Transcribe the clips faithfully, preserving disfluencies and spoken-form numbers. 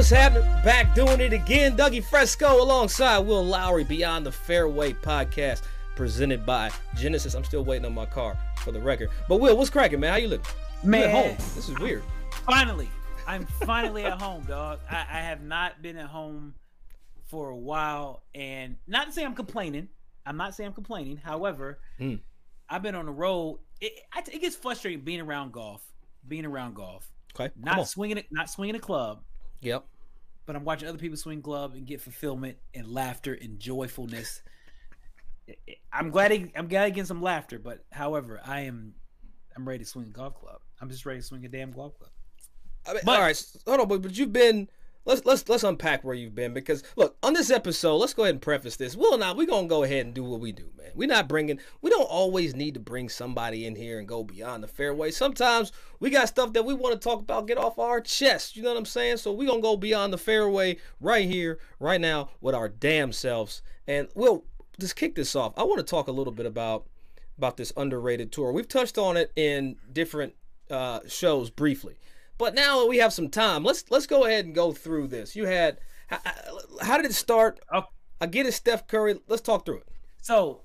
What's happening? Back doing it again. Dougie Fresco alongside Will Lowry, Beyond the Fairway podcast, presented by Genesis. I'm still waiting on my car, for the record. But Will, what's cracking, man? How you looking? Man, at home. This is weird. Finally, I'm finally at home, dog. I, I have not been at home for a while, and not to say I'm complaining. I'm not saying I'm complaining. However, mm. I've been on the road. It, it gets frustrating being around golf. Being around golf. Okay. Not swinging it. Not swinging a club. Yep. But I'm watching other people swing club and get fulfillment and laughter and joyfulness. I'm glad. It, I'm glad getting some laughter. But however, I am. I'm ready to swing a golf club. I'm just ready to swing a damn golf club. I mean, but, all right. Hold on. But, but you've been. Let's let's let's unpack where you've been, because look, on this episode, let's go ahead and preface this. Will and I, we're gonna go ahead and do what we do, man. We're not bringing. We don't always need to bring somebody in here and go beyond the fairway. Sometimes we got stuff that we want to talk about, get off our chest. You know what I'm saying? So we're gonna go beyond the fairway right here, right now, with our damn selves. And we'll just kick this off. I want to talk a little bit about about this underrated tour. We've touched on it in different uh, shows briefly. But now that we have some time, let's let's go ahead and go through this. You had, how, how did it start? I get it, Steph Curry. Let's talk through it. So,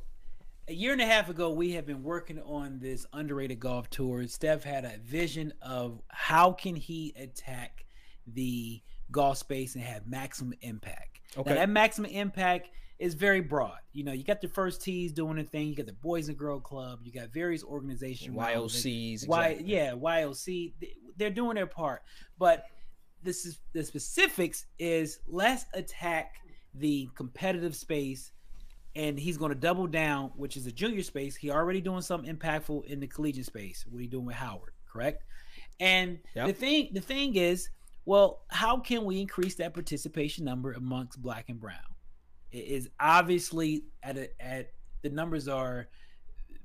a year and a half ago, we have been working on this underrated golf tour. Steph had a vision of how can he attack the golf space and have maximum impact. Okay. Now, that maximum impact is very broad. You know, you got the first tees doing the thing. You got the Boys and Girl Club. You got various organizations. Y O Cs. Exactly. Y, yeah, Y O C. They're doing their part, but this is the specifics is let's attack the competitive space, and he's going to double down, which is a junior space. He already doing something impactful in the collegiate space. What are you doing with Howard? Correct. And yep. the thing, the thing is, well, how can we increase that participation number amongst black and brown? It is obviously at a, at the numbers are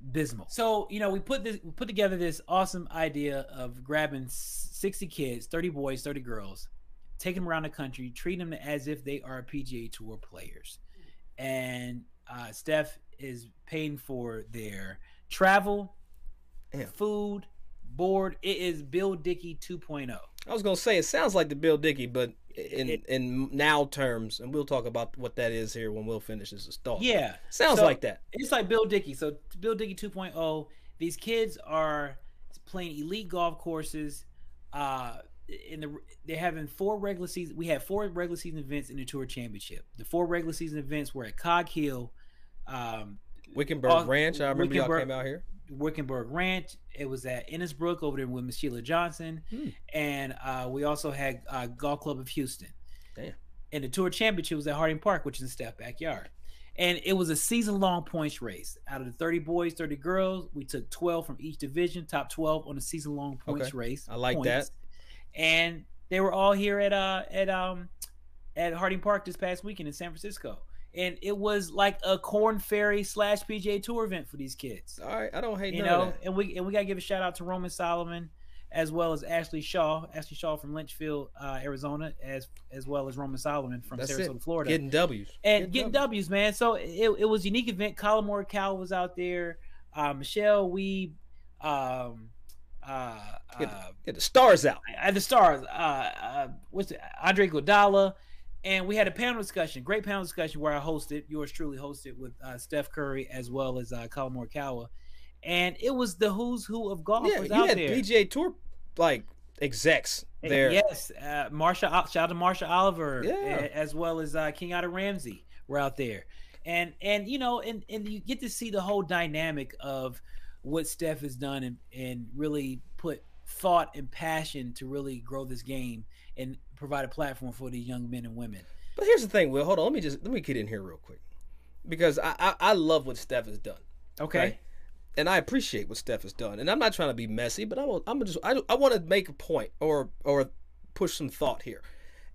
abysmal. So, you know, we put this, we put together this awesome idea of grabbing sixty kids, thirty boys, thirty girls, taking them around the country, treating them as if they are P G A Tour players. And uh, Steph is paying for their travel, Damn. food, board. It is Bill Dickey two point oh. I was going to say, it sounds like the Bill Dickey, but in it, in now terms, and we'll talk about what that is here when Will finishes his thought. Yeah. Sounds so, like that. It's like Bill Dickey. So Bill Dickey two point oh, these kids are playing elite golf courses. Uh, in the They're having four regular season. We had four regular season events in the Tour Championship. The four regular season events were at Cog Hill. Um, Wickenburg uh, Ranch. I remember y'all came out here. Wickenburg Ranch. It was at Innisbrook over there with Miss Sheila Johnson. Hmm. And uh, we also had uh, Golf Club of Houston. Damn. And the Tour Championship was at Harding Park, which is in Steph's backyard. And it was a season-long points race. Out of the thirty boys, thirty girls, we took twelve from each division, top twelve on a season-long points okay. race. I like points. that. And they were all here at uh, at um at Harding Park this past weekend in San Francisco. And it was like a Corn Ferry slash P G A Tour event for these kids. All right, I don't hate you none know. Of that. And we and we gotta give a shout out to Roman Solomon, as well as Ashley Shaw, Ashley Shaw from Lynchfield, uh, Arizona, as as well as Roman Solomon from That's Sarasota, it. Florida. Getting W's and getting, getting W's. W's, man. So it it was a unique event. Colin Morikawa was out there, uh, Michelle Weeb, um, uh, get, the, uh, get the stars out. Uh, the stars. Uh, uh, what's it? Andre Iguodala. And we had a panel discussion, great panel discussion where I hosted, yours truly hosted with uh, Steph Curry as well as uh, Colin Morikawa. And it was the who's who of golfers yeah, out there. Yeah, you had P G A Tour like execs there. And yes, uh, Marsha, shout out to Marsha Oliver yeah. and, as well as uh, King Otter Ramsey were out there. And, and you know, and, and you get to see the whole dynamic of what Steph has done and, and really put thought and passion to really grow this game and provide a platform for these young men and women. But here's the thing, Will. Hold on. Let me just let me get in here real quick, because I I, I love what Steph has done. Okay. Right? And I appreciate what Steph has done. And I'm not trying to be messy, but I'm I'm just I I want to make a point or or push some thought here.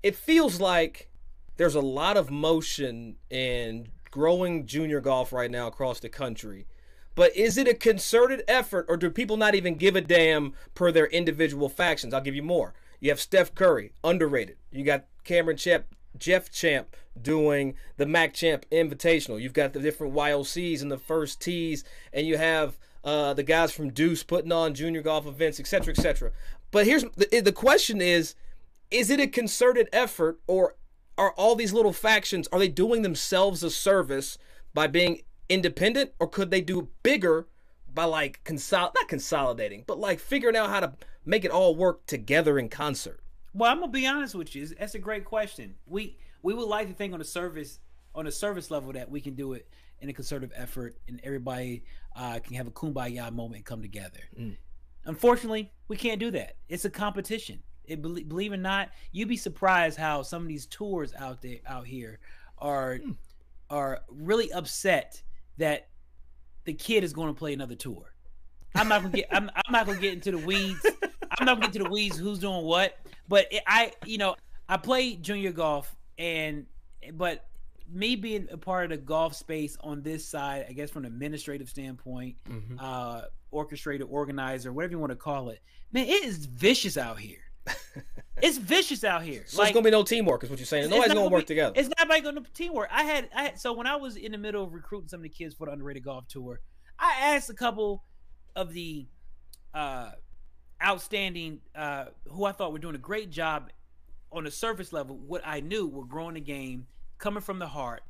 It feels like there's a lot of motion in growing junior golf right now across the country. But is it a concerted effort, or do people not even give a damn per their individual factions? I'll give you more. You have Steph Curry, underrated. You got Cameron Champ, Jeff Champ doing the Mac Champ Invitational. You've got the different Y O Cs and the first tees, and you have uh, the guys from Deuce putting on junior golf events, et cetera, et cetera. But here's the, the question is, Is it a concerted effort, or are all these little factions, are they doing themselves a service by being independent, or could they do bigger by like consol not consolidating, but like figuring out how to make it all work together in concert? Well, I'm gonna be honest with you. That's a great question. We we would like to think on a service on a service level that we can do it in a concerted effort, and everybody uh, can have a kumbaya moment and come together. Mm. Unfortunately, we can't do that. It's a competition. It, believe it or not, you'd be surprised how some of these tours out there, out here, are mm. are really upset that the kid is going to play another tour. I'm not gonna get. I'm, I'm not gonna get into the weeds. I'm not gonna get into the weeds. Who's doing what? But it, I, you know, I play junior golf, and but me being a part of the golf space on this side, I guess from an administrative standpoint, mm-hmm. uh, orchestrator, organizer, whatever you want to call it, man, it is vicious out here. It's vicious out here. So like, it's gonna be no teamwork, is what you're saying. Nobody's gonna, gonna work be, together. It's not by gonna teamwork. I had, I had, so when I was in the middle of recruiting some of the kids for the underrated golf tour, I asked a couple of the uh, outstanding uh, who I thought were doing a great job on a surface level. What I knew were growing the game, coming from the heart,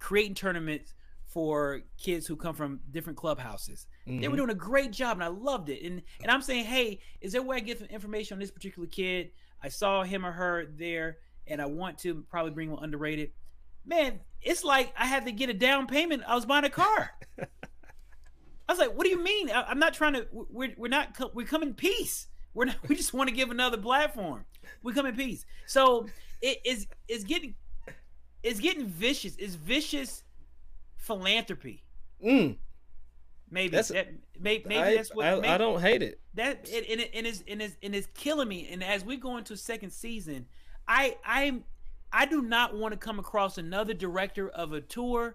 creating tournaments for kids who come from different clubhouses. Mm-hmm. They were doing a great job, and I loved it. And and I'm saying, hey, is there a way I get some information on this particular kid? I saw him or her there, and I want to probably bring one underrated. Man, it's like I had to get a down payment. I was buying a car. I was like, what do you mean? I, I'm not trying to. We're we're not. We come in peace. We're not. We just want to give another platform. We come in peace. So it is. It's getting. It's getting vicious. It's vicious philanthropy. Mm. Maybe that's, that, maybe, maybe I, that's what I, maybe, I don't hate it. That and it, it, it is and is and is killing me. And as we go into a second season, I I I do not want to come across another director of a tour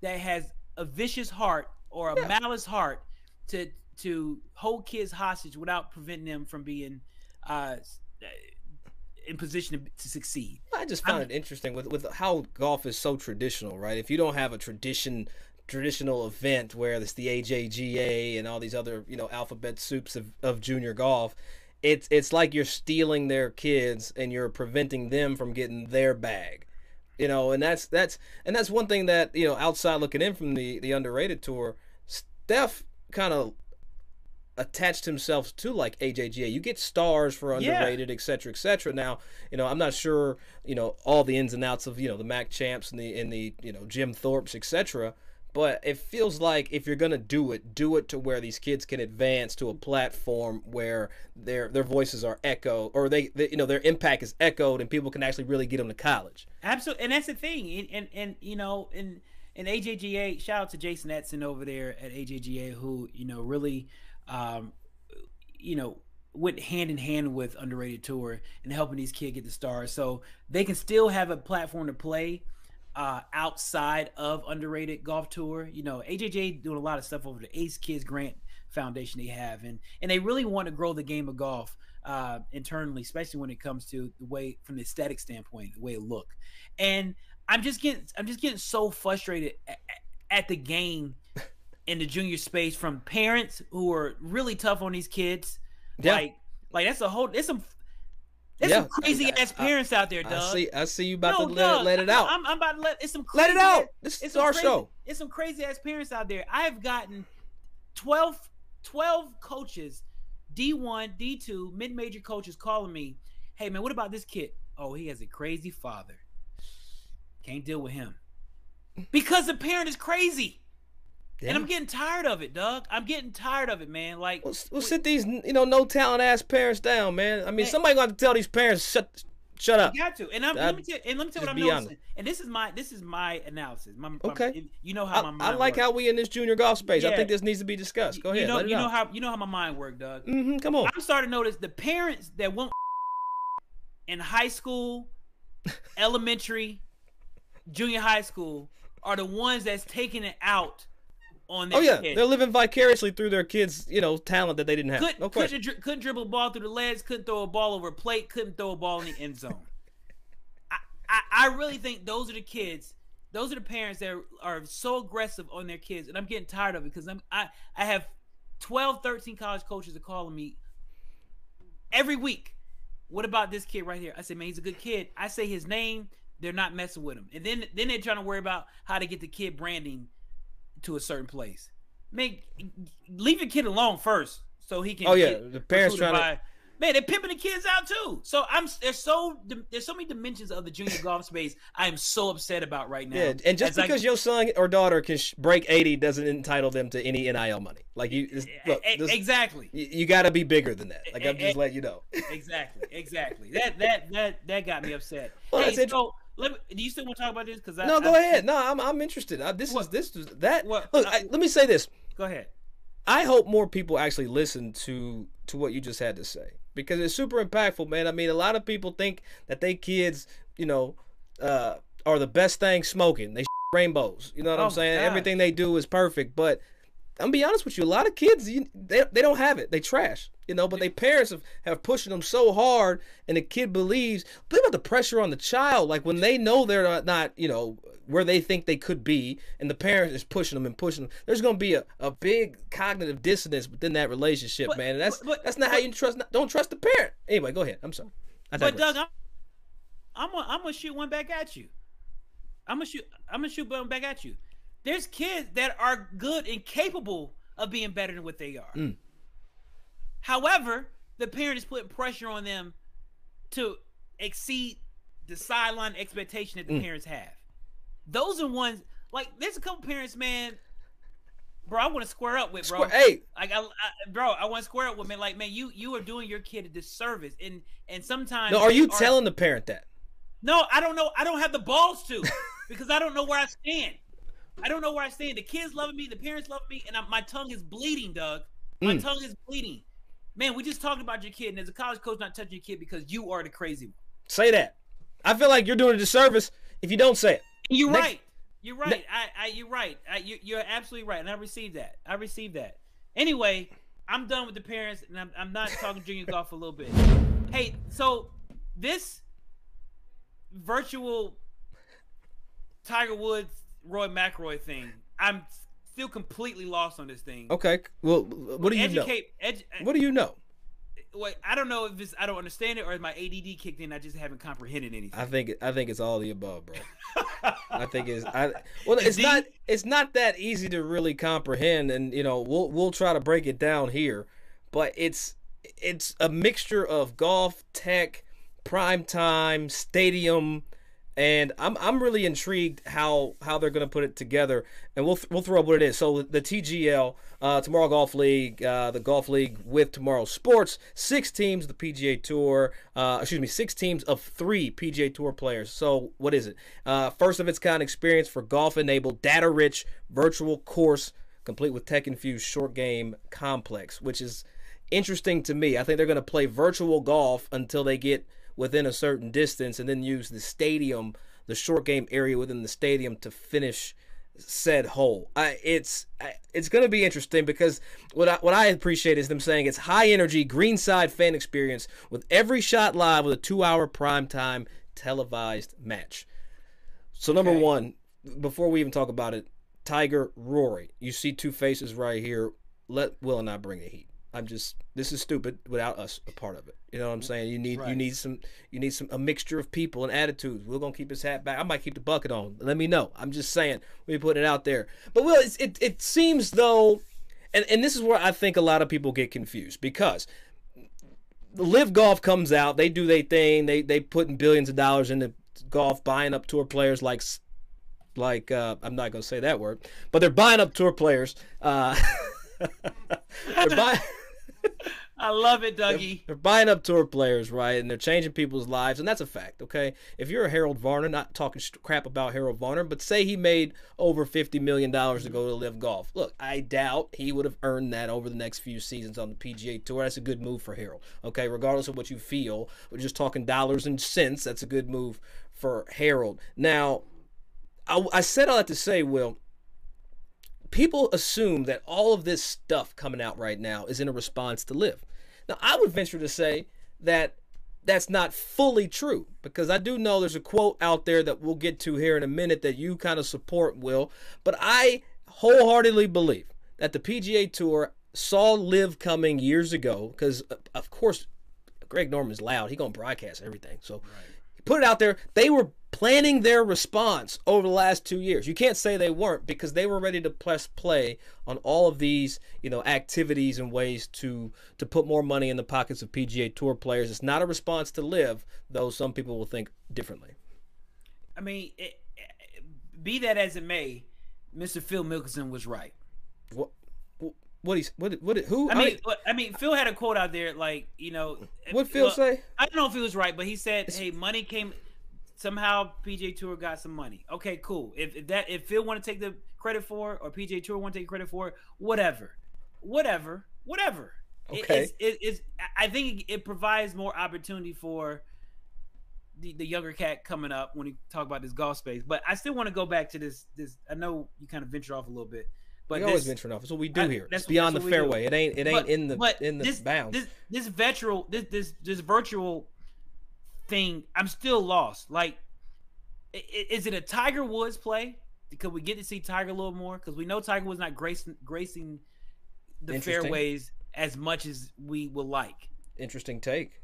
that has a vicious heart or a yeah. malice heart to to hold kids hostage without preventing them from being uh, in position to, to succeed. I just found I'm, it interesting with with how golf is so traditional, right? If you don't have a tradition. traditional event where it's the A J G A and all these other, you know, alphabet soups of, of junior golf, it's it's like you're stealing their kids and you're preventing them from getting their bag, you know. And that's that's and that's one thing that, you know, outside looking in from the the underrated tour, Steph kind of attached himself to like A J G A. You get stars for underrated, yeah. et cetera, et cetera. Now, you know, I'm not sure, you know, all the ins and outs of, you know, the Mac Champs and the and the you know Jim Thorpes, et cetera. But it feels like if you're gonna do it, do it to where these kids can advance to a platform where their their voices are echoed, or they, they you know their impact is echoed, and people can actually really get them to college. Absolutely, and that's the thing. And and, and you know, in in A J G A, shout out to Jason Etson over there at A J G A, who you know really, um, you know, went hand in hand with underrated tour and helping these kids get the stars, so they can still have a platform to play. Uh, outside of underrated golf tour, you know, A J G A doing a lot of stuff over the Ace Kids Grant Foundation they have, and and they really want to grow the game of golf uh, internally, especially when it comes to the way, from the aesthetic standpoint, the way it look. And I'm just getting, I'm just getting so frustrated at, at the game in the junior space from parents who are really tough on these kids. Yeah. Like, like that's a whole, there's some. There's yeah. some crazy ass parents I, out there, Doug. I see, I see you about no, to let, Doug, let it out. I'm, I'm about to let it's some crazy, let it out. This is our crazy, show. It's some crazy ass parents out there. I have gotten twelve, twelve coaches, D one, D two, mid major coaches calling me. Hey man, what about this kid? Oh, he has a crazy father. Can't deal with him because the parent is crazy. Yeah. And I'm getting tired of it, Doug. I'm getting tired of it, man. Like, we'll, we'll sit these, you know, no talent ass parents down, man. I mean, man, somebody got to tell these parents shut, shut up. You got to. And I'm, I, let me tell, and let me tell you what I'm noticing. Honest. And this is my, this is my analysis. My, okay. My, you know how I, my mind. I like works. How we in this junior golf space. Yeah. I think this needs to be discussed. Go ahead. You know, you know how, you know how my mind worked, Doug. Mm-hmm, come on. I'm starting to notice the parents that won't in high school, elementary, junior high school are the ones that's taking it out. On oh yeah, kid. They're living vicariously through their kids, you know, talent that they didn't have. Couldn't, no question. Couldn't, couldn't dribble a ball through the legs, couldn't throw a ball over a plate, couldn't throw a ball in the end zone. I, I, I really think those are the kids, those are the parents that are, are so aggressive on their kids, and I'm getting tired of it because I'm I I have twelve, thirteen college coaches are calling me every week. what about this kid right here? I said, man, he's a good kid. I say his name, they're not messing with him. And then then they're trying to worry about how to get the kid branding to a certain place. Man, leave the kid alone first so he can. Oh yeah, the parents trying by. to. Man, they're pimping the kids out too. So I'm there's so there's so many dimensions of the junior golf space I am so upset about right now. Yeah, and just because I, your son or daughter can sh break eighty doesn't entitle them to any N I L money. Like you, this, look, this, exactly. You, you got to be bigger than that. Like I'm just letting you know. Exactly, exactly. That that that that got me upset. Well, hey, so let me, do you still want to talk about this? Because no, I, go I, ahead. No, I'm I'm interested. I, this what, is this is that. What, look, I, I, let me say this. Go ahead. I hope more people actually listen to to what you just had to say, because it's super impactful, man. I mean, a lot of people think that they kids, you know, uh, are the best thing smoking. They rainbows. You know what oh I'm saying? God. Everything they do is perfect. But I'm gonna be honest with you, a lot of kids, you, they, they don't have it. They trash, you know, but their parents have, have pushing them so hard, and the kid believes. Think about the pressure on the child. Like when they know they're not, you know, where they think they could be, and the parents is pushing them and pushing them, there's going to be a, a big cognitive dissonance within that relationship, but, man. And that's but, that's not but, how you trust. Don't trust the parent. Anyway, go ahead. I'm sorry. I but Doug, I'm I'm gonna, I'm gonna shoot one back at you. I'm gonna shoot. I'm gonna shoot one back at you. There's kids that are good and capable of being better than what they are. Mm. However, the parent is putting pressure on them to exceed the sideline expectation that the mm. parents have. Those are ones, like, there's a couple parents, man, bro, I want to square up with, bro. Square, hey. Like, I, I, bro, I want to square up with, man. Like, man, you you are doing your kid a disservice. And and sometimes... No, are you are, telling the parent that? No, I don't know. I don't have the balls to because I don't know where I stand. I don't know where I stand. The kids loving me. The parents loving me. And I, my tongue is bleeding, Doug. My mm. tongue is bleeding. Man, we just talked about your kid. And as a college coach, not touching your kid because you are the crazy one. Say that. I feel like you're doing a disservice if you don't say it. You're Next. right. You're right. I, I, you're right. I, you, you're absolutely right. And I received that. I received that. Anyway, I'm done with the parents, and I'm, I'm not talking junior golf for a little bit. Hey, so this virtual Tiger Woods, Roy McIlroy thing, I'm still completely lost on this thing. Okay. Well, what do you Educate, know? What do you know? Wait, I don't know if it's, I don't understand it, or if my A D D kicked in. I just haven't comprehended anything. I think I think it's all the above, bro. I think it's I, well, it's Indeed. not it's not that easy to really comprehend, and you know we'll we'll try to break it down here, but it's it's a mixture of golf, tech, prime time, stadium, and I'm I'm really intrigued how how they're gonna put it together, and we'll th we'll throw up what it is. So the T G L, uh, Tomorrow Golf League, uh, the Golf League with Tomorrow Sports, six teams, the P G A Tour, uh, excuse me, six teams of three P G A Tour players. So what is it? Uh, first of its kind experience for golf-enabled, data-rich virtual course complete with tech-infused short game complex, which is interesting to me. I think they're gonna play virtual golf until they get within a certain distance, and then use the stadium, the short game area within the stadium, to finish said hole. I, it's I, it's going to be interesting, because what I, what I appreciate is them saying it's high energy, greenside fan experience with every shot live, with a two hour primetime televised match. So number okay. one, before we even talk about it, Tiger, Rory, you see two faces right here. Let Will and I bring the heat. I'm just, this is stupid without us a part of it. You know what I'm saying? You need right. you need some you need some a mixture of people and attitudes. We're gonna keep his hat back. I might keep the bucket on. Let me know. I'm just saying, we put it out there. But Will, it's, it it seems though, and and this is where I think a lot of people get confused, because the LIV Golf comes out, they do their thing, they they putting billions of dollars into golf, buying up tour players like like uh, I'm not gonna say that word, but they're buying up tour players. Uh, they're buying. I love it, Dougie. They're, they're buying up tour players, right? And they're changing people's lives, and that's a fact, okay? If you're a Harold Varner, not talking crap about Harold Varner, but say he made over fifty million dollars to go to LIV Golf. Look, I doubt he would have earned that over the next few seasons on the P G A Tour. That's a good move for Harold, okay? Regardless of what you feel, we're just talking dollars and cents. That's a good move for Harold. Now, I, I said all that to say, Will, people assume that all of this stuff coming out right now is in a response to LIV. Now, I would venture to say that that's not fully true, because I do know there's a quote out there that we'll get to here in a minute that you kind of support, Will, but I wholeheartedly believe that the P G A Tour saw LIV coming years ago, because, of course, Greg Norman's loud. He's going to broadcast everything. So right. Put it out there. They were planning their response over the last two years. You can't say they weren't, because they were ready to press play on all of these, you know, activities and ways to to put more money in the pockets of P G A Tour players. It's not a response to LIV, though some people will think differently. I mean, it, be that as it may, Mister Phil Mickelson was right. What? What he's what what who I mean I mean, I mean Phil had a quote out there, like, you know what Phil well, say I don't know if he was right, but he said, it's, hey, money came somehow. P G A Tour got some money. Okay, cool. If, if that if Phil want to take the credit for it, or P G A Tour want to take credit for it, whatever, whatever, whatever. Okay, it, it, it, it's I think it provides more opportunity for the, the younger cat coming up when we talk about this golf space. But I still want to go back to this this. I know you kind of venture off a little bit. But we this, always venture off. That's what we do here. I, that's it's beyond that's the fairway. It ain't. It ain't but, in the in the this, bounds. This this virtual this this this virtual thing. I'm still lost. Like, is it a Tiger Woods play? Could we get to see Tiger a little more? Because we know Tiger was not gracing gracing the fairways as much as we would like. Interesting take.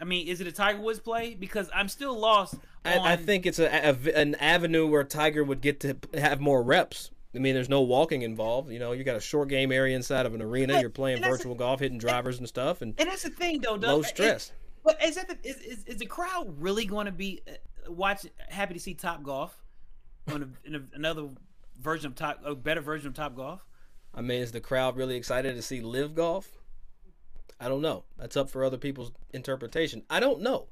I mean, is it a Tiger Woods play? Because I'm still lost. I, on... I think it's a, a an avenue where Tiger would get to have more reps. I mean, there's no walking involved. You know, you got a short game area inside of an arena. You're playing virtual a, golf, hitting drivers and, and stuff, and and that's the thing, though. Doug. Low stress. But is that the, is, is is the crowd really going to be uh, watch happy to see Top Golf on a, in a, another version of Top, a better version of Top Golf? I mean, is the crowd really excited to see LIV Golf? I don't know. That's up for other people's interpretation. I don't know.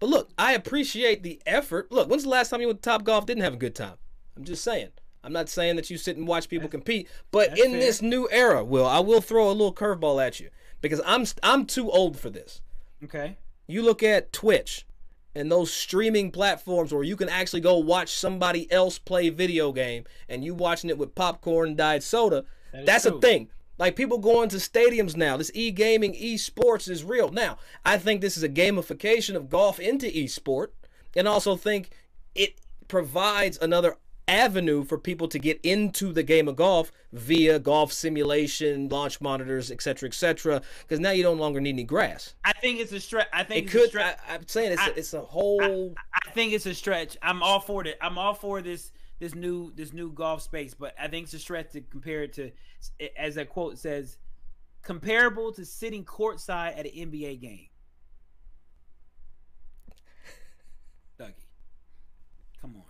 But look, I appreciate the effort. Look, when's the last time you went to Top Golf didn't have a good time? I'm just saying. I'm not saying that you sit and watch people compete, but in this new era, Will, I will throw a little curveball at you, because I'm I'm too old for this. Okay. You look at Twitch and those streaming platforms where you can actually go watch somebody else play video game, and you watching it with popcorn and diet soda. That's a thing. Like, people going to stadiums now. This e-gaming, e-sports is real. Now, I think this is a gamification of golf into e-sport, and also think it provides another avenue for people to get into the game of golf via golf simulation, launch monitors, et cetera, et cetera. Because now you don't longer need any grass. I think it's a stretch. I think it it's could. A stretch. I, I'm saying it's I, a, it's a whole. I, I think it's a stretch. I'm all for it. I'm all for this this new this new golf space, but I think it's a stretch to compare it to, as that quote says, comparable to sitting courtside at an N B A game. Dougie, come on.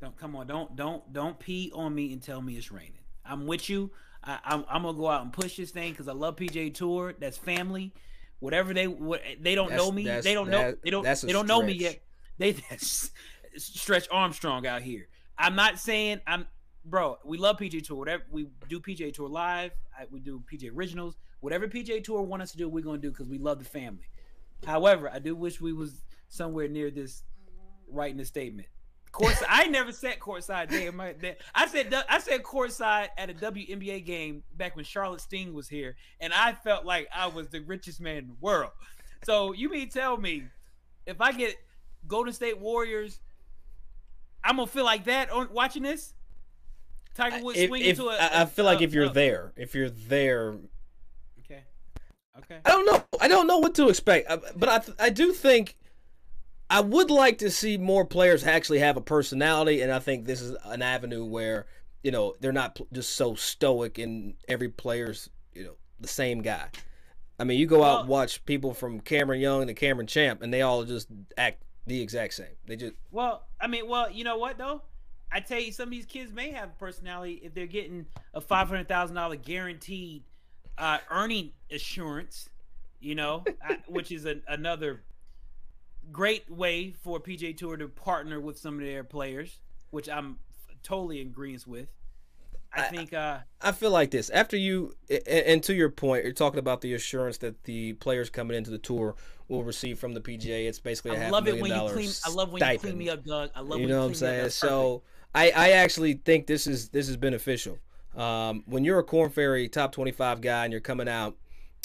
Don't come on! Don't don't don't pee on me and tell me it's raining. I'm with you. I, I'm I'm gonna go out and push this thing because I love P G A Tour. That's family. Whatever they what, they don't that's, know me. They don't know. That, they don't. They stretch. Don't know me yet. They that's, Stretch Armstrong out here. I'm not saying I'm, bro. We love P G A Tour. Whatever we do, P G A Tour live. I, we do P G A Originals. Whatever P G A Tour want us to do, we're gonna do because we love the family. However, I do wish we was somewhere near this, writing a statement. Courtside. I never said courtside. Damn, my, damn. I said I said courtside at a W N B A game back when Charlotte Sting was here, and I felt like I was the richest man in the world. So you mean tell me, if I get Golden State Warriors, I'm gonna feel like that on watching this? Tiger Woods swing into a. I, I feel like uh, if you're uh, there, if you're there. Okay. Okay. I don't know. I don't know what to expect, but I I do think. I would like to see more players actually have a personality, and I think this is an avenue where, you know, they're not just so stoic and every player's, you know, the same guy. I mean, you go out and watch people from Cameron Young to Cameron Champ, and they all just act the exact same. They just well, I mean, well, you know what though? I tell you, some of these kids may have personality if they're getting a five hundred thousand dollar guaranteed uh, earning assurance, you know, I, which is a, another. Great way for P G A Tour to partner with some of their players, which I'm totally in agreement with. I, I think uh, I feel like this after you and, and to your point, you're talking about the assurance that the players coming into the tour will receive from the P G A. It's basically a half million dollars. I love it when you clean. I love when you clean me up, Doug. I love you know what I'm saying. So I I actually think this is this is beneficial. Um, when you're a Corn Ferry top twenty-five guy and you're coming out.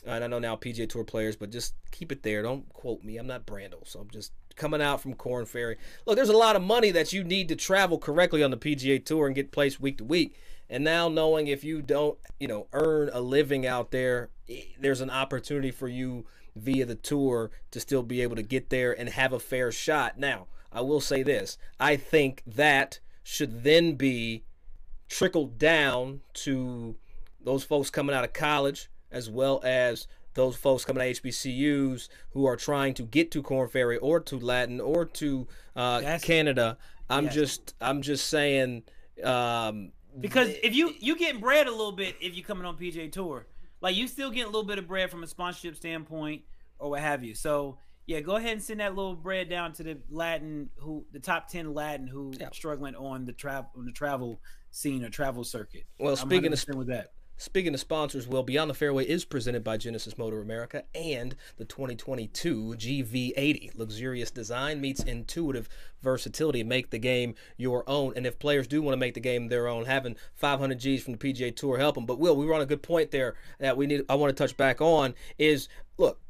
And I know now P G A Tour players, but just keep it there. Don't quote me. I'm not Brando, so I'm just coming out from Corn Ferry. Look, there's a lot of money that you need to travel correctly on the P G A Tour and get placed week to week. And now knowing if you don't, you know, earn a living out there, there's an opportunity for you via the tour to still be able to get there and have a fair shot. Now, I will say this. I think that should then be trickled down to those folks coming out of college, as well as those folks coming out of H B C Us who are trying to get to Corn Ferry or to Latin or to uh, yes. Canada. I'm yes. just I'm just saying. Um, because if you you get bread a little bit if you're coming on P G A Tour. Like, you still get a little bit of bread from a sponsorship standpoint or what have you. So, yeah, go ahead and send that little bread down to the Latin who the top ten Latin who yeah. struggling on the travel on the travel scene or travel circuit. Well, I'm speaking of with that. Speaking of sponsors, well, Beyond the Fairway is presented by Genesis Motor America and the twenty twenty-two G V eighty. Luxurious design meets intuitive versatility. Make the game your own. And if players do want to make the game their own, having five hundred G's from the P G A Tour help them. But, Will, we were on a good point there that we need. I want to touch back on is, look,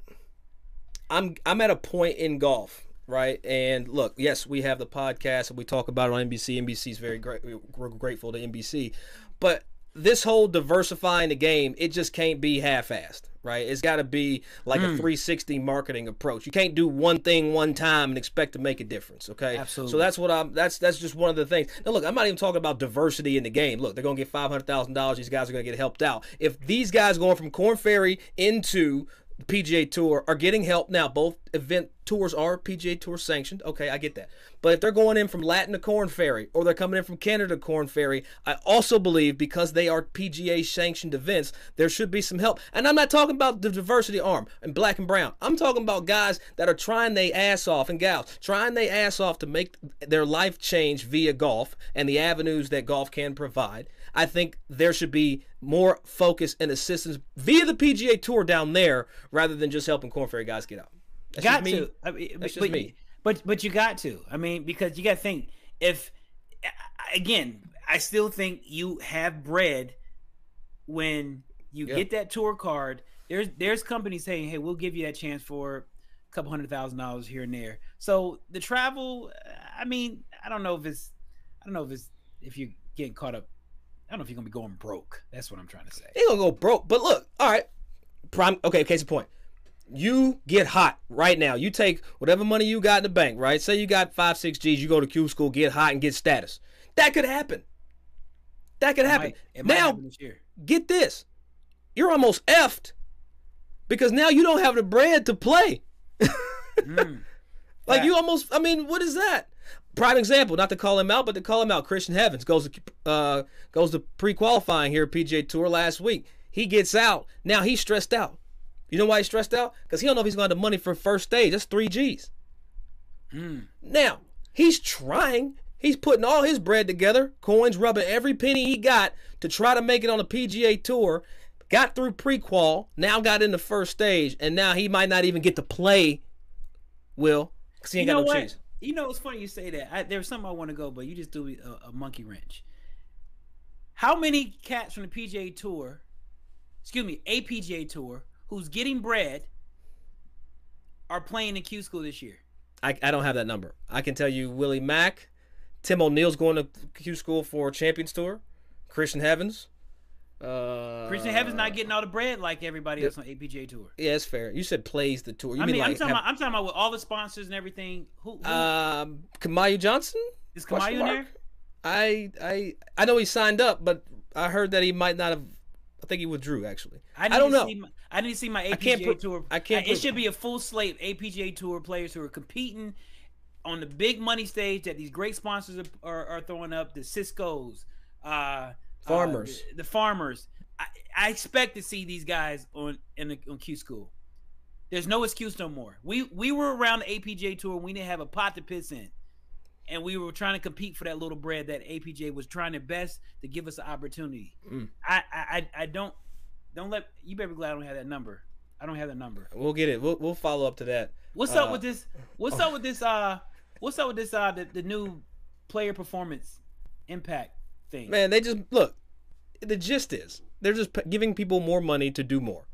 I'm I'm at a point in golf, right? And, look, yes, we have the podcast and we talk about it on N B C. N B C's very great. We're grateful to N B C. But this whole diversifying the game, it just can't be half-assed, right? It's got to be like mm. a three sixty marketing approach. You can't do one thing one time and expect to make a difference, okay? Absolutely. So that's what I'm. That's that's just one of the things. Now, look, I'm not even talking about diversity in the game. Look, they're going to get five hundred thousand dollars. These guys are going to get helped out. If these guys going from Corn Ferry into the P G A Tour are getting help now, both event tours are P G A Tour sanctioned. Okay, I get that. But if they're going in from Latin to Corn Ferry, or they're coming in from Canada to Corn Ferry, I also believe because they are P G A sanctioned events, there should be some help. And I'm not talking about the diversity arm and black and brown. I'm talking about guys that are trying their ass off, and gals trying their ass off to make their life change via golf and the avenues that golf can provide. I think there should be more focus and assistance via the P G A Tour down there rather than just helping Corn Ferry guys get out. That's got to. I mean, That's but, me. But but you got to. I mean, because you got to think. If again, I still think you have bread when you yeah. get that tour card. There's there's companies saying, hey, we'll give you that chance for a couple hundred thousand dollars here and there. So the travel. I mean, I don't know if it's. I don't know if it's if you're getting caught up. I don't know if you're gonna be going broke. That's what I'm trying to say. They're gonna go broke. But look, all right. Prime. Okay. Case in point. You get hot right now. You take whatever money you got in the bank, right? Say you got five, six G's. You go to Q school, get hot, and get status. That could happen. That could it happen. Might, it now, might happen this year. Get this. You're almost effed because now you don't have the bread to play. mm, like yeah. you almost, I mean, what is that? Prime example, not to call him out, but to call him out. Christian Heavens goes to, uh, goes to pre-qualifying here at P G A Tour last week. He gets out. Now he's stressed out. You know why he's stressed out? Because he don't know if he's going to have the money for first stage. That's three G's. Mm. Now, he's trying. He's putting all his bread together, coins, rubbing every penny he got to try to make it on the P G A Tour. Got through pre-qual, now got in the first stage, and now he might not even get to play, Will, because he ain't you know got no what? chance. You know, it's funny you say that. I, there's something I want to go, but you just threw me a, a monkey wrench. How many cats from the P G A Tour, excuse me, A P G A Tour, who's getting bread are playing in Q school this year? I, I don't have that number. I can tell you Willie Mack, Tim O'Neill's going to Q school for Champions Tour, Christian Heavens. Uh, Christian Heavens not getting all the bread like everybody the, else on A P G A Tour. Yeah, that's fair. You said plays the tour. You I mean, mean like, I'm, talking have, about, I'm talking about with all the sponsors and everything. Who? who? Um, Kamayu Johnson? Is Kamayu in there? I, I, I know he signed up, but I heard that he might not have. I think he withdrew, actually. I, I don't know. My, I need to see my A P G A I Tour. I can't. It should be a full slate of A P G A Tour players who are competing on the big money stage that these great sponsors are, are, are throwing up, the Cisco's, uh, Farmers. Uh, the, the Farmers. I, I expect to see these guys on in the, on Q School. There's no excuse no more. We, we were around the A P G A Tour. We didn't have a pot to piss in. And we were trying to compete for that little bread that A P G A was trying their best to give us an opportunity. Mm. I, I I don't don't let you better be glad I don't have that number. I don't have that number. We'll get it. We'll we'll follow up to that. What's uh, up with this? What's oh. up with this? Uh, what's up with this? Uh, the, the new player performance impact thing. Man, they just look. The gist is they're just giving people more money to do more,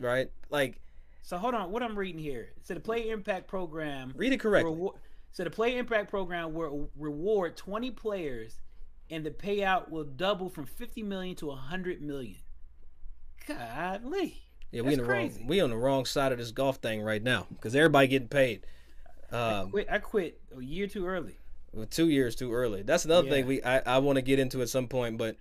right? Like, so hold on. What I'm reading here. So the player impact program. Read it correctly. Reward, So the Player Impact Program will reward twenty players, and the payout will double from fifty million to a hundred million. Godly. Yeah, we in the crazy. wrong. We on the wrong side of this golf thing right now because everybody getting paid. Um, I, quit, I quit a year too early. Two years too early. That's another yeah. thing we I, I want to get into at some point, but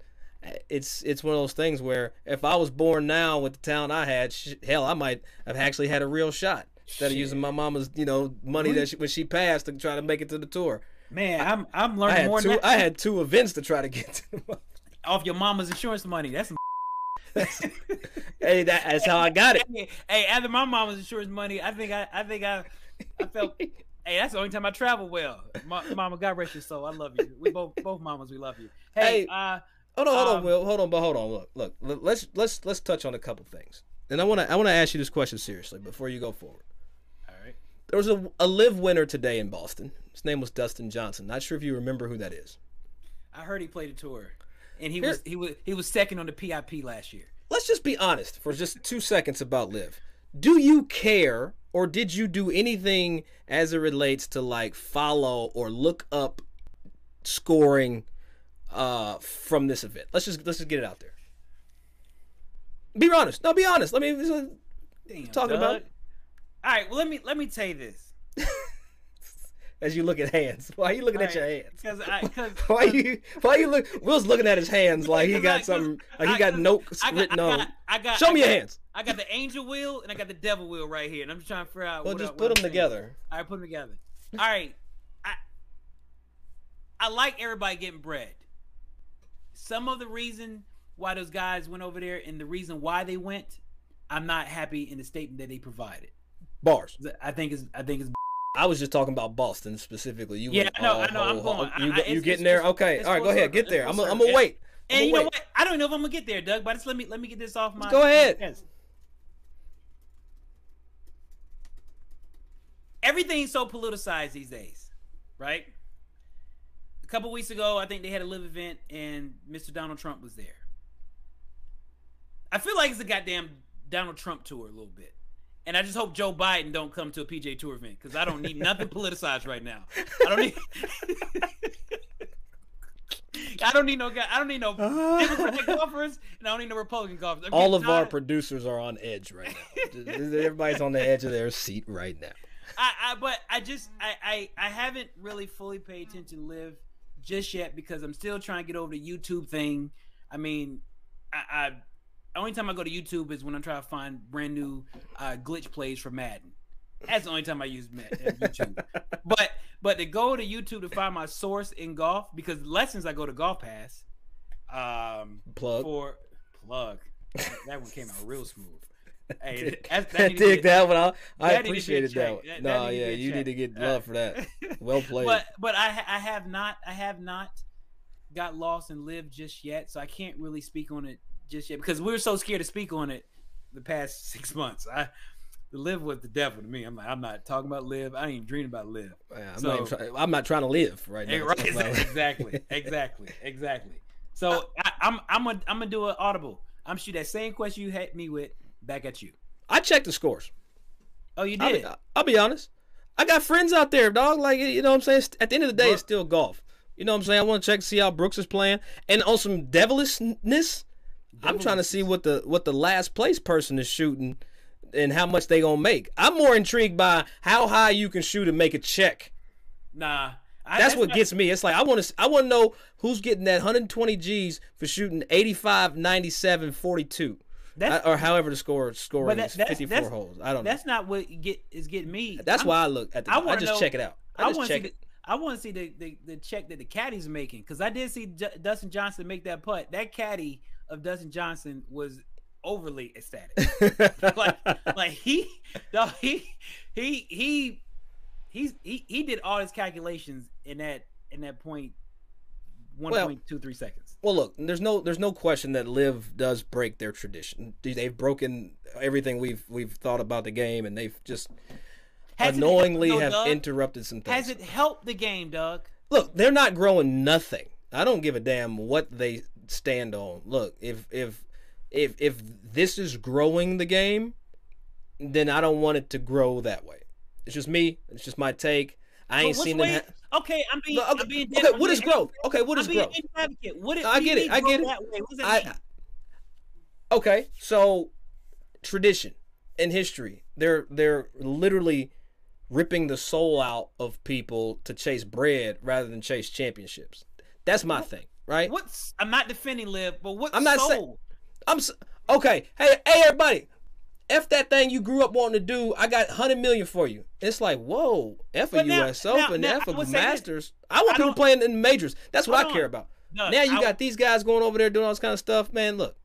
it's it's one of those things where if I was born now with the talent I had, sh hell, I might have actually had a real shot instead Shit. of using my mama's you know money that she, when she passed to try to make it to the tour. Man, I, I'm I'm learning I had more. Two, now. I had two events to try to get to. Off your mama's insurance money. That's some hey, that, that's how I got it. Hey, hey, after my mama's insurance money, I think I, I think I, I felt. Hey, that's the only time I travel well. My, mama, God rest your soul. I love you. We both, both mamas, we love you. Hey, hey uh, hold on, hold um, on, Will, hold on, but hold on. Look, look, let's let's let's touch on a couple things, and I want to I want to ask you this question seriously before you go forward. All right. There was a, a live winner today in Boston. His name was Dustin Johnson. Not sure if you remember who that is. I heard he played a tour. And he Here. was he was he was second on the P I P last year. Let's just be honest for just two seconds about LIV. Do you care, or did you do anything as it relates to like follow or look up scoring uh, from this event? Let's just let's just get it out there. Be honest. No, be honest. Let me Damn, talking Doug. about it. All right. Well, let me let me tell you this. As you look at hands, why are you looking right. at your hands? Cause I, cause, why you? Why you look? Will's looking at his hands like he got something. Like he got notes written on. I got, I got, Show I me got, your hands. I got the angel wheel and I got the devil wheel right here, and I'm just trying to figure out. Well, what just I, put what them together. All right, put them together. All right, I I like everybody getting bread. Some of the reason why those guys went over there and the reason why they went, I'm not happy in the statement that they provided. Bars. I think is. I think it's. I was just talking about Boston specifically. You yeah, no, I know. I'm going. You, I, you getting there? Okay. All right. Go ahead. Get there. I'm. I'm gonna wait. I'm and you wait. know what? I don't know if I'm gonna get there, Doug. But just let me let me get this off my. Go ahead. My Everything's so politicized these days, right? A couple weeks ago, I think they had a live event, and Mister Donald Trump was there. I feel like it's a goddamn Donald Trump tour a little bit. And I just hope Joe Biden don't come to a P G A Tour event because I don't need nothing politicized right now. I don't need. I don't need no. I don't need no Democratic golfers, and I don't need no Republican golfers. I'm All of our of... producers are on edge right now. Everybody's on the edge of their seat right now. I, I but I just I, I I haven't really fully paid attention to LIV just yet because I'm still trying to get over the YouTube thing. I mean, I. I The only time I go to YouTube is when I'm trying to find brand new uh, glitch plays for Madden. That's the only time I use Madden, YouTube. but but to go to YouTube to find my source in golf, because lessons I go to Golf Pass. Um, plug. For, plug. That, that one came out real smooth. Hey, that's, that I dig that one. I, I that appreciated that one. That, no, that yeah, you checked. Need to get love for that. Well played. But but I I have not I have not got lost in LIV just yet, so I can't really speak on it. Just yet, because we were so scared to speak on it the past six months. I LIV was the devil to me. I'm like, I'm not talking about LIV. I ain't even dreaming about LIV. Yeah, I'm, so, not I'm not trying to live right now. Right, exactly, exactly, exactly. So I, I'm I'm gonna I'm gonna do an audible. I'm shoot that same question you had me with back at you. I checked the scores. Oh, you did. I'll be, I'll be honest. I got friends out there, dog. Like you know what I'm saying. At the end of the day, Brooke. it's still golf. You know what I'm saying. I want to check see how Brooks is playing, and on some devilishness. I'm trying to see what the what the last place person is shooting and how much they gonna make. I'm more intrigued by how high you can shoot and make a check. Nah, I, that's, that's what gets me. It's like I want to I want to know who's getting that one hundred twenty G's for shooting eighty-five, ninety-seven, forty-two, that's, I, or however the score score is that, that's, fifty-four that's, holes. I don't. know. That's not what get is getting me. That's I'm, why I look at. The, I, I just know, check it out. I, I just check it. I want to see the, the the check that the caddy's making because I did see J Dustin Johnson make that putt. That caddy of Dustin Johnson was overly ecstatic. like like he, no, he he he he he he did all his calculations in that in that point one well, point two three seconds. Well, look, there's no there's no question that LIV does break their tradition. They've broken everything we've we've thought about the game, and they've just has annoyingly helped, no, have Doug, interrupted some things. Has it helped the game, Doug? Look, they're not growing nothing. I don't give a damn what they stand on. Look, if if if if this is growing the game, then I don't want it to grow that way. It's just me. It's just my take. I ain't seen that. Okay, I'm being. No, okay, I'm being okay what is growth? Okay, what is I'm growth? Advocate. What is, I get it. I get it. That way? What does that I, mean? Okay, so tradition and history. They're they're literally ripping the soul out of people to chase bread rather than chase championships. That's my what, thing, right? What's I'm not defending Liv, but what I'm not soul? Say, I'm okay. Hey, hey, everybody. F that thing you grew up wanting to do, I got one hundred million dollars for you. It's like, whoa, F a now, U S now, Open, now, F a Masters. That, I want I people playing in the majors. That's what I, I care about. Doug, now you I, got these guys going over there doing all this kind of stuff. Man, look,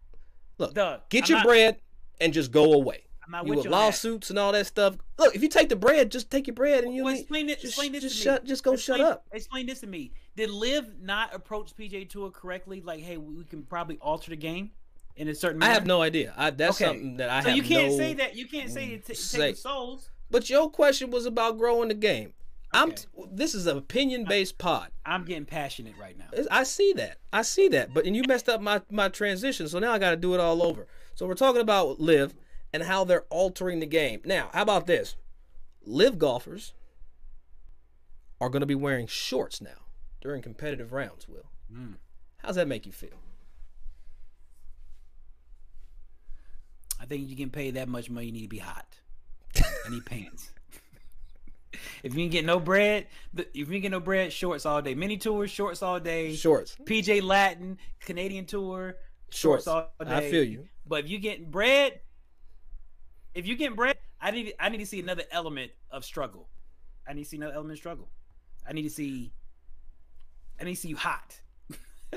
look, Doug, get I'm your not, bread and just go away. I'm not you with, with lawsuits ass. And all that stuff. Look, if you take the bread, just take your bread and you well, explain this, just, explain this just to shut, me. Just go explain, shut up. Explain this to me. Did Liv not approach P G A Tour correctly? Like, hey, we can probably alter the game. In a certain manner? I have no idea. I, that's okay. something that I so have no So you can't no say that. You can't say it takes take souls. But your question was about growing the game. Okay. I'm t this is an opinion-based pod. I'm getting passionate right now. I see that. I see that. But and you messed up my, my transition, so now I got to do it all over. So we're talking about LIV and how they're altering the game. Now, how about this? LIV golfers are going to be wearing shorts now during competitive rounds, Will. Mm. How's that make you feel? I think you can pay that much money, you need to be hot. I need pants. If you can get no bread, if you can get no bread, shorts all day. Mini tours, shorts all day. Shorts. P J Latin, Canadian tour, shorts, shorts all day. I feel you. But if you get bread, if you get bread, I need I need to see another element of struggle. I need to see another element of struggle. I need to see. I need to see you hot.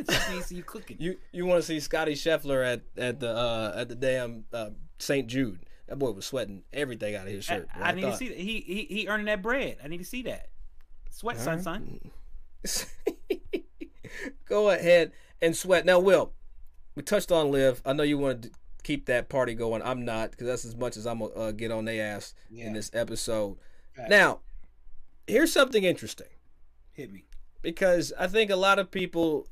Just need to see you cooking. You you want to see Scotty Scheffler at at the uh, at the damn uh, Saint Jude? That boy was sweating everything out of his shirt. I, I, I need thought. to see that. He he he earning that bread. I need to see that sweat, All son, right. son. Go ahead and sweat. Now, Will, we touched on Liv. I know you want to keep that party going. I'm not, because that's as much as I'm gonna uh, get on their ass yeah. in this episode. Right. Now, here's something interesting. Hit me, because I think a lot of people.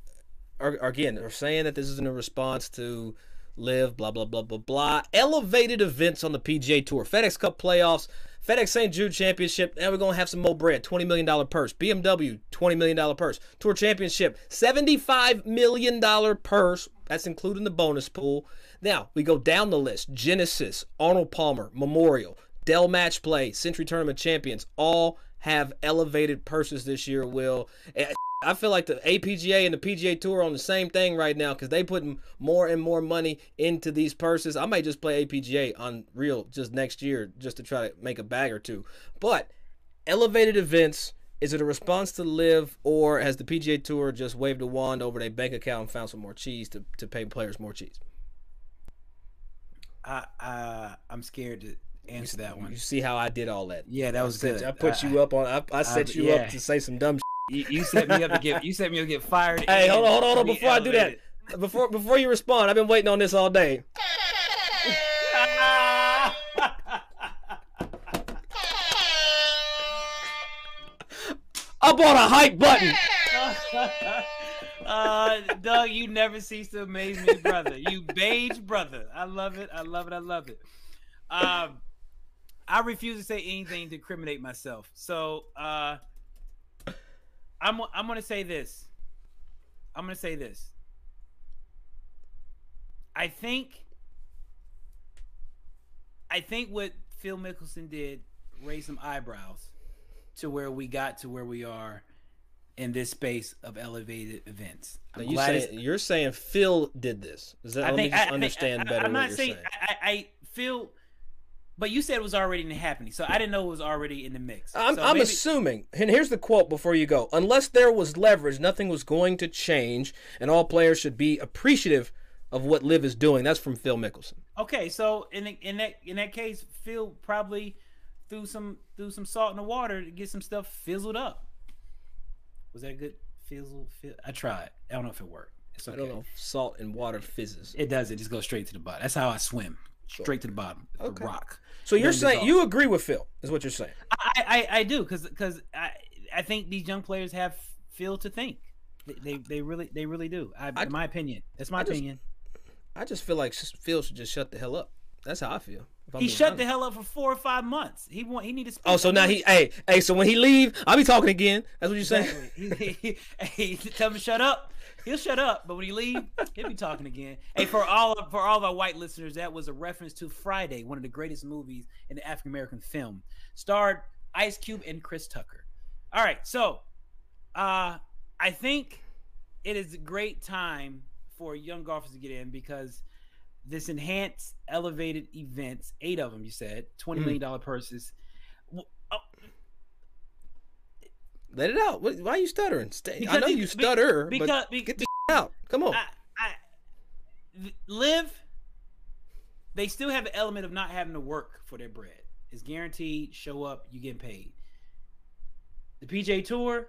Are, again, are saying that this isn't a response to LIV, blah, blah, blah, blah, blah. Elevated events on the P G A Tour. FedEx Cup playoffs, FedEx Saint Jude Championship. Now we're going to have some more bread, twenty million dollar purse. B M W, twenty million dollar purse. Tour Championship, seventy-five million dollar purse. That's including the bonus pool. Now, we go down the list. Genesis, Arnold Palmer, Memorial, Dell Match Play, Century Tournament Champions. All have elevated purses this year, Will. I feel like the A P G A and the P G A Tour are on the same thing right now because they putting more and more money into these purses. I might just play A P G A on real just next year just to try to make a bag or two. But elevated events, is it a response to LIV, or has the P G A Tour just waved a wand over their bank account and found some more cheese to, to pay players more cheese? I, I, I'm scared to answer that one. You see how I did all that? Yeah, that was I set, good. I put uh, you up on I, I set uh, you yeah. up to say some dumb shit. You, you set me up to get. You set me up to get fired. Hey, hold on, hold on, hold on. Before I do that, before before you respond, I've been waiting on this all day. I bought a hype button. uh, Doug, you never cease to amaze me, brother. You beige brother. I love it. I love it. I love it. Um, I refuse to say anything to incriminate myself. So, uh. I'm, I'm going to say this. I'm going to say this. I think I think what Phil Mickelson did raised some eyebrows to where we got to where we are in this space of elevated events. I'm you glad say, you're saying Phil did this. Is that, I let think, me just I, understand I, I, better I'm what not you're saying. saying. I, I Phil... But you said it was already in the happening, so I didn't know it was already in the mix. I'm, so I'm maybe... assuming, and here's the quote before you go, unless there was leverage, nothing was going to change, and all players should be appreciative of what LIV is doing. That's from Phil Mickelson. Okay, so in the, in that in that case, Phil probably threw some threw some salt in the water to get some stuff fizzled up. Was that a good fizzle? Fizz? I tried. I don't know if it worked. It's okay. I don't know if salt and water fizzes. It does. It just goes straight to the bottom. That's how I swim. Straight to the bottom. Okay. The rock. So you're saying you agree with Phil, is what you're saying. I I, I do, because because I I think these young players have Phil to think. They they, they really they really do. I, I, in my opinion, that's my I opinion. Just, I just feel like Phil should just shut the hell up. That's how I feel. He shut honest. the hell up for four or five months. He want he need to. Speak oh, so now he hey hey. So when he leave, I'll be talking again. That's what you're exactly. saying. he, he, he, hey, tell him to shut up. He'll shut up, but when he leave, he'll be talking again. Hey, for all of, for all of our white listeners, that was a reference to Friday, one of the greatest movies in the African American film, starred Ice Cube and Chris Tucker. All right, so uh, I think it is a great time for young golfers to get in because this enhanced, elevated events, eight of them, you said, twenty million dollar purses. Well, oh, let it out. What, why are you stuttering? Stay. Because I know you stutter, because, but because, get the because, out. Come on. I, I, live, they still have an element of not having to work for their bread. It's guaranteed. Show up, you get paid. The P G A Tour,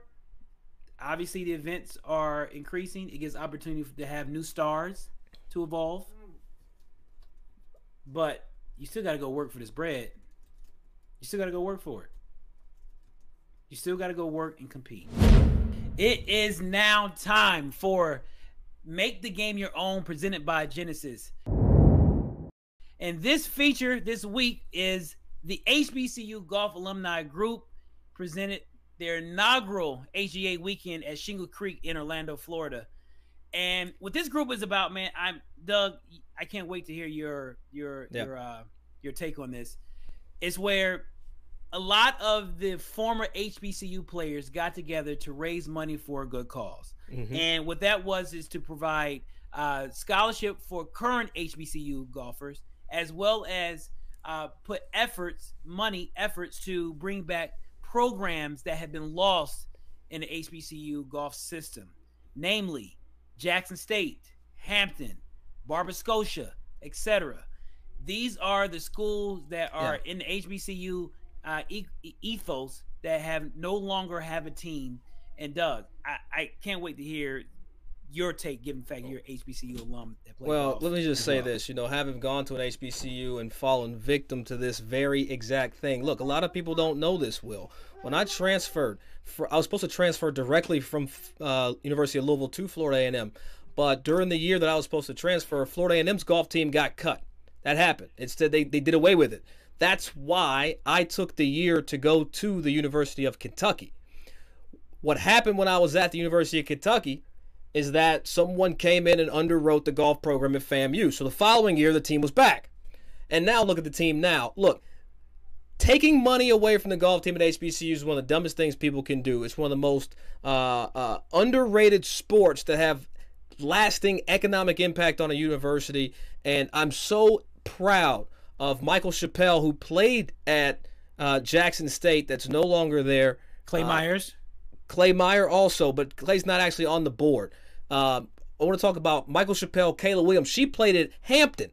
obviously the events are increasing. It gives opportunity to have new stars to evolve. But you still got to go work for this bread. You still got to go work for it. You still got to go work and compete. It is now time for Make the Game Your Own, presented by Genesis. And this feature this week is the H B C U Golf Alumni Group presented their inaugural A G A weekend at Shingle Creek in Orlando, Florida. And what this group is about, man, I'm Doug, I can't wait to hear your your yeah. your uh, your take on this. It's where a lot of the former H B C U players got together to raise money for a good cause. Mm-hmm. And what that was is to provide uh, scholarship for current H B C U golfers, as well as uh, put efforts, money efforts to bring back programs that have been lost in the H B C U golf system, namely Jackson State, Hampton, Barber Scotia, et cetera. These are the schools that are yeah. in the H B C U Uh, e ethos that have no longer have a team. And Doug, I, I can't wait to hear your take, given the fact you're an H B C U alum. That played well, let me just say well. this, you know, having gone to an H B C U and fallen victim to this very exact thing. Look, a lot of people don't know this, Will. When I transferred, for, I was supposed to transfer directly from uh, University of Louisville to Florida A and M. But during the year that I was supposed to transfer, Florida A and M's golf team got cut. That happened. Instead, they, they did away with it. That's why I took the year to go to the University of Kentucky. What happened when I was at the University of Kentucky is that someone came in and underwrote the golf program at FAMU. So the following year, the team was back. And now look at the team now. Look, taking money away from the golf team at H B C U is one of the dumbest things people can do. It's one of the most uh, uh, underrated sports that have lasting economic impact on a university. And I'm so proud of Michael Chappelle, who played at uh, Jackson State, that's no longer there. Clay uh, Myers. Clay Meyer also, but Clay's not actually on the board. Uh, I want to talk about Michael Chappelle, Kayla Williams. She played at Hampton,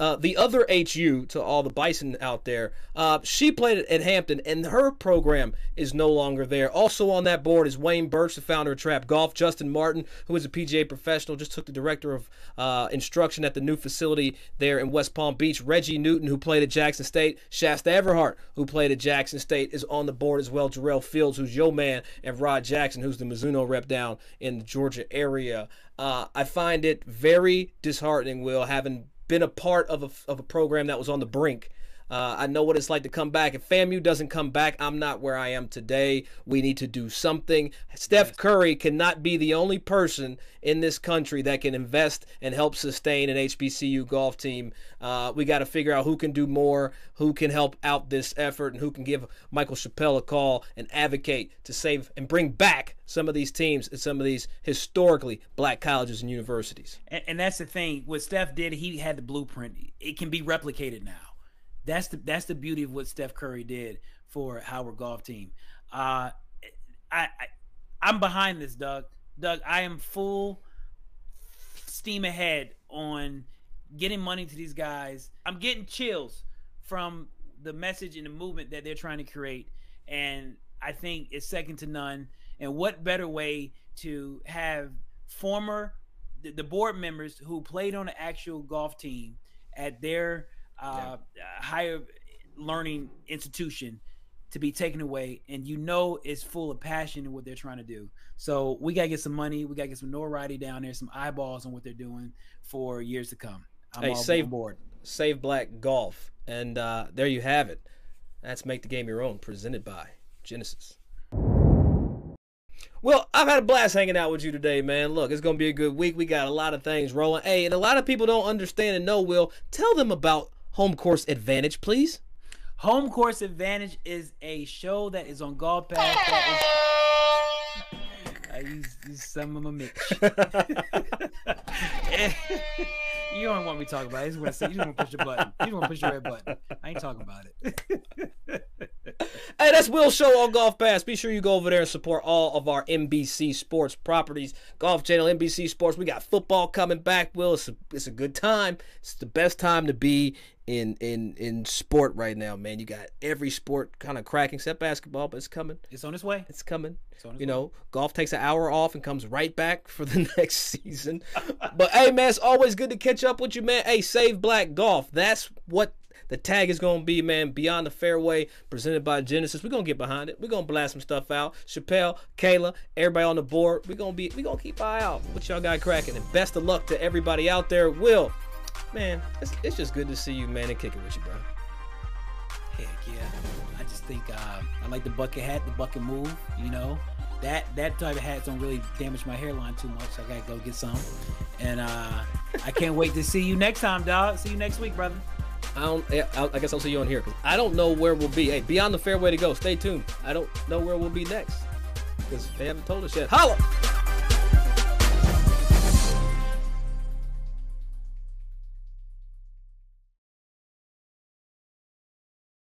uh, the other H U to all the Bison out there. Uh, she played at Hampton, and her program is no longer there. Also on that board is Wayne Birch, the founder of Trap Golf. Justin Martin, who is a P G A professional, just took the director of uh, instruction at the new facility there in West Palm Beach. Reggie Newton, who played at Jackson State. Shasta Everhart, who played at Jackson State, is on the board as well. Jarrell Fields, who's your man, and Rod Jackson, who's the Mizuno rep down in the Georgia area. Uh, I find it very disheartening, Will, having been a part of a, of a program that was on the brink. Uh, I know what it's like to come back. If FAMU doesn't come back, I'm not where I am today. We need to do something. Steph Curry cannot be the only person in this country that can invest and help sustain an H B C U golf team. Uh, we got to figure out who can do more, who can help out this effort, and who can give Michael Chappelle a call and advocate to save and bring back some of these teams at some of these historically black colleges and universities. And, and that's the thing. What Steph did, he had the blueprint. It can be replicated now. That's the that's the beauty of what Steph Curry did for Howard golf team. Uh, I, I I'm behind this, Doug. Doug, I am full steam ahead on getting money to these guys. I'm getting chills from the message and the movement that they're trying to create, and I think it's second to none. And what better way to have former the, the board members who played on an actual golf team at their Uh, yeah. uh, higher learning institution to be taken away, and you know it's full of passion in what they're trying to do. So we gotta get some money, we gotta get some notoriety down there, some eyeballs on what they're doing for years to come. I'm hey, all save board, save black golf, and uh, there you have it. That's Make the Game Your Own, presented by Genesis. Well, I've had a blast hanging out with you today, man. Look, it's going to be a good week. We got a lot of things rolling. Hey, and a lot of people don't understand and know, Will, tell them about Home Course Advantage, please. Home Course Advantage is a show that is on Golf Pass. That is... I use, use some of my mix. You don't want me to talk about it. You just want to, say, you just want to push your button. You just want to push your red button. I ain't talking about it. Hey, that's Will's show on Golf Pass. Be sure you go over there and support all of our N B C Sports properties. Golf Channel, N B C Sports. We got football coming back, Will. It's a, it's a good time. It's the best time to be in in in sport right now, man. You got every sport kind of cracking except basketball, but it's coming. It's on its way. It's coming. It's on its you way. know, golf takes an hour off and comes right back for the next season. But, hey, man, it's always good to catch up with you, man. Hey, Save Black Golf. That's what the tag is going to be, man. Beyond the Fairway, presented by Genesis. We're going to get behind it. We're going to blast some stuff out. Chappelle, Kayla, everybody on the board. We're going to be, we're going to keep an eye out what y'all got cracking. And best of luck to everybody out there. Will, man, it's, it's just good to see you, man, and kick it with you, bro. Heck yeah. I just think uh, I like the bucket hat, the bucket move, you know. That that type of hats don't really damage my hairline too much. So I got to go get some. And uh, I can't wait to see you next time, dog. See you next week, brother. I don't. I guess I'll see you on here because I don't know where we'll be. Hey, Beyond the Fairway to go. Stay tuned. I don't know where we'll be next because they haven't told us yet. Holla!